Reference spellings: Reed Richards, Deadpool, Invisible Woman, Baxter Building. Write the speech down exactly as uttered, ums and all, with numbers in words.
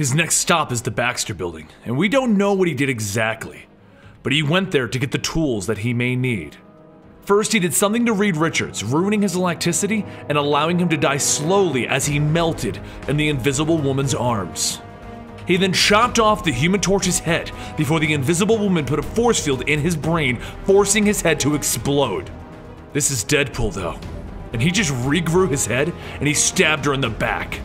His next stop is the Baxter Building, and we don't know what he did exactly, but he went there to get the tools that he may need. First, he did something to Reed Richards, ruining his electricity and allowing him to die slowly as he melted in the Invisible Woman's arms. He then chopped off the Human Torch's head before the Invisible Woman put a force field in his brain, forcing his head to explode. This is Deadpool though, and he just regrew his head and he stabbed her in the back.